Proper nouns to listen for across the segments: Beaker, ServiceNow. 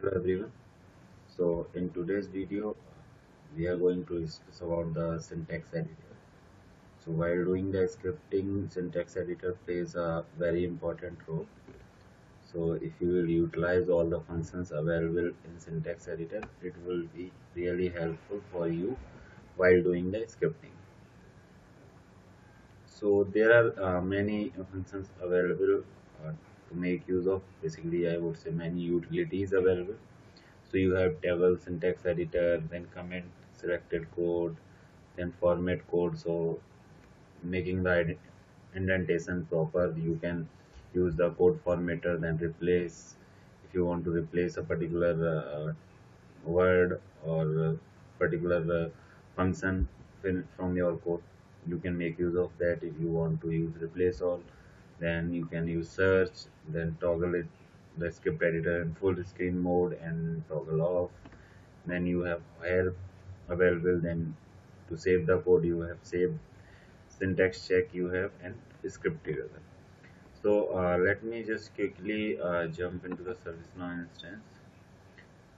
Hello everyone. So in today's video we are going to discuss about the syntax editor. So while doing the scripting, syntax editor plays a very important role. So if you will utilize all the functions available in syntax editor, it will be really helpful for you while doing the scripting. So there are many functions available to make use of. Basically, I would say many utilities available. So you have table, syntax editor, then comment, selected code, then format code. So making the indentation proper, you can use the code formatter, then replace. If you want to replace a particular word or particular function from your code, you can make use of that. If you want to use replace all, then you can use search, then toggle it, the script editor in full screen mode and toggle off. Then you have help available, then to save the code you have saved, syntax check you have, and script editor. So let me just quickly jump into the ServiceNow instance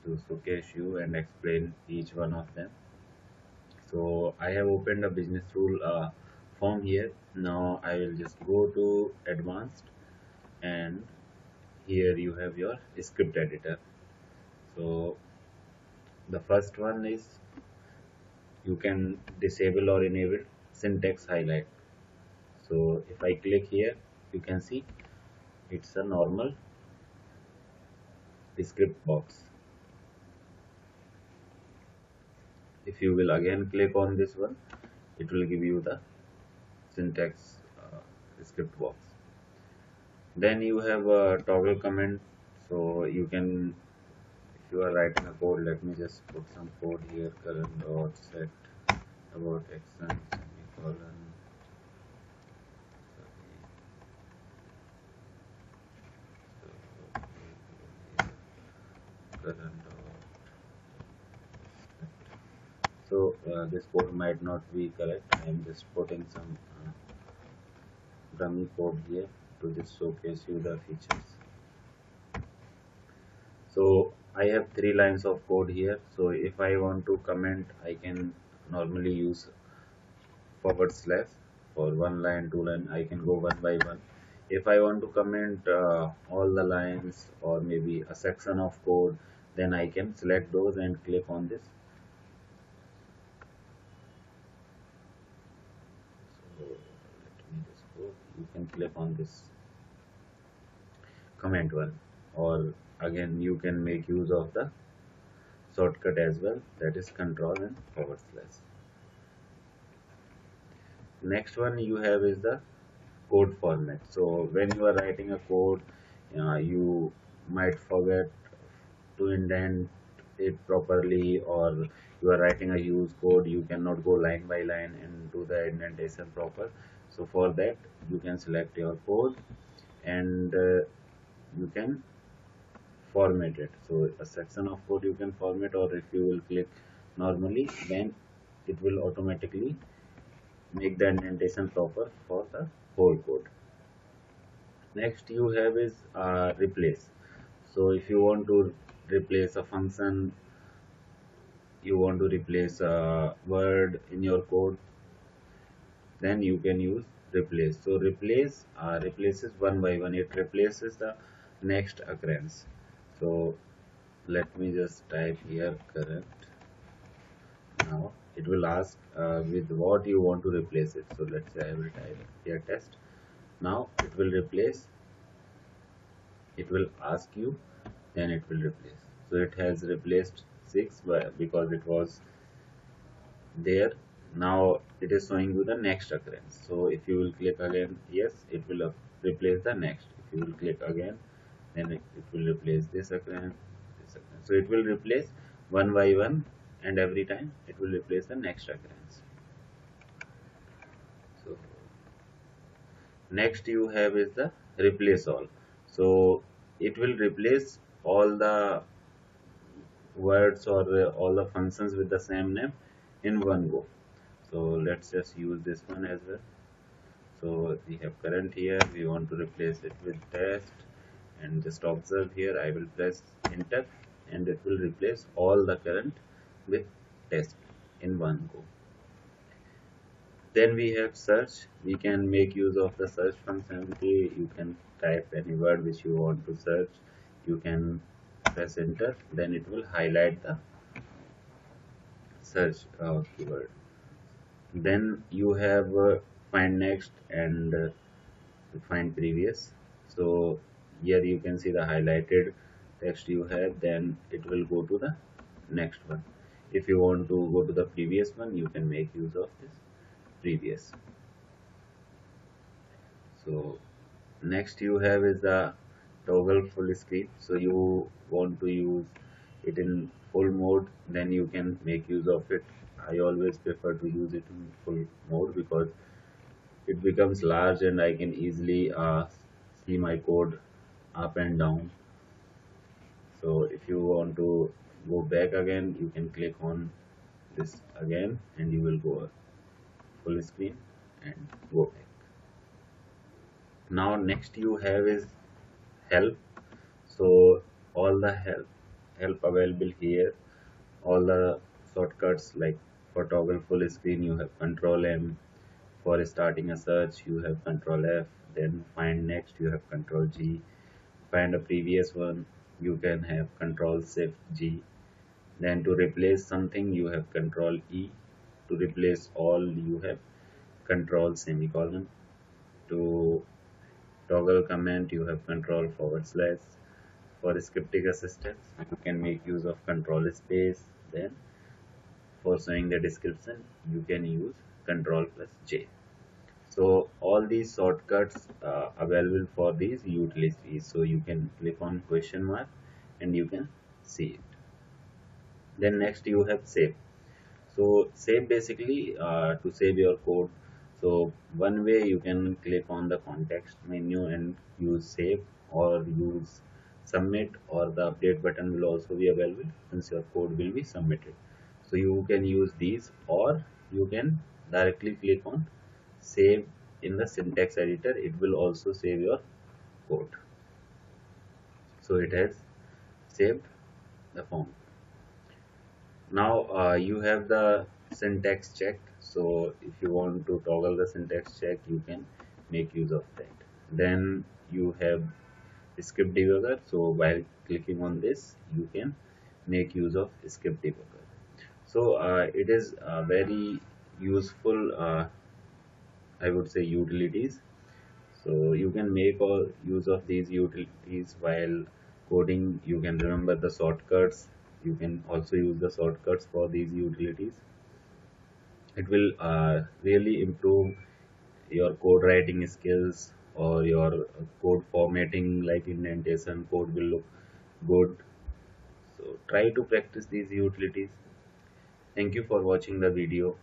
to showcase you and explain each one of them. So I have opened a business rule form here. Now I will just go to advanced, and here you have your script editor. So the first one is you can disable or enable syntax highlight. So if I click here, you can see it's a normal script box. If you will again click on this one, it will give you the syntax script box. Then you have a toggle comment, so you can, if you are writing a code, let me just put some code here, current dot set about action semicolon. So this code might not be correct. I am just putting some dummy code here to just showcase you the features. So I have 3 lines of code here. So if I want to comment, I can normally use / for 1 line, 2 line. I can go one by one. If I want to comment all the lines or maybe a section of code, then I can select those and click on this. You can click on this comment one, or again you can make use of the shortcut as well, that is Ctrl and /. Next one you have is the code format. So when you are writing a code, you might forget to indent it properly, or you are writing a huge code, you cannot go line by line and do the indentation proper. So for that you can select your code and you can format it. So a section of code you can format, or if you will click normally, then it will automatically make the indentation proper for the whole code. Next you have is replace. So if you want to replace a function, you want to replace a word in your code, then you can use replace. So replace replaces one by one. It replaces the next occurrence. So let me just type here current. Now it will ask with what you want to replace it. So let's say I will type here test. Now it will replace. It will ask you, then it will replace. So it has replaced 6 because it was there. Now it is showing you the next occurrence. So if you will click again, yes, it will replace the next. If you will click again, then it will replace this occurrence, this occurrence. So it will replace one by one, and every time it will replace the next occurrence. So next you have is the replace all. So it will replace all the words or all the functions with the same name in one go. So let's just use this one as well. So we have current here, we want to replace it with test, and just observe here, I will press enter and it will replace all the current with test in one go. Then we have search. We can make use of the search functionality. You can type any word which you want to search. You can press enter, then it will highlight the search keyword. Then you have find next and find previous. So here you can see the highlighted text you have, then it will go to the next one. If you want to go to the previous one, you can make use of this previous. So next you have is the toggle full screen. So you want to use it in full mode, then you can make use of it. I always prefer to use it in full mode because it becomes large and I can easily see my code up and down. So if you want to go back again, you can click on this again and you will go full screen and go back. Now next you have is help. So all the help available here, all the shortcuts like for toggle full screen you have Ctrl M, for starting a search you have Ctrl F, then find next you have Ctrl G, find a previous one you can have Ctrl Shift G, then to replace something you have Ctrl E, to replace all you have Ctrl semicolon, to toggle command you have Ctrl// for scripting assistance you can make use of Ctrl space, then for showing the description you can use Ctrl+J. So all these shortcuts are available for these utilities. So you can click on question mark and you can see it. Then next you have save. So save basically to save your code. So one way you can click on the context menu and use save, or use submit, or the update button will also be available since your code will be submitted. So you can use these, or you can directly click on save in the syntax editor. It will also save your code. So it has saved the form. Now you have the syntax check. So if you want to toggle the syntax check, you can make use of that. Then you have script debugger. So while clicking on this, you can make use of script debugger. So it is very useful, I would say, utilities. So you can make all use of these utilities while coding. You can remember the shortcuts. You can also use the shortcuts for these utilities. It will really improve your code writing skills or your code formatting, like indentation. Code will look good. So try to practice these utilities. Thank you for watching the video.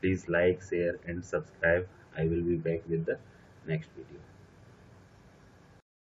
Please like, share and subscribe. I will be back with the next video.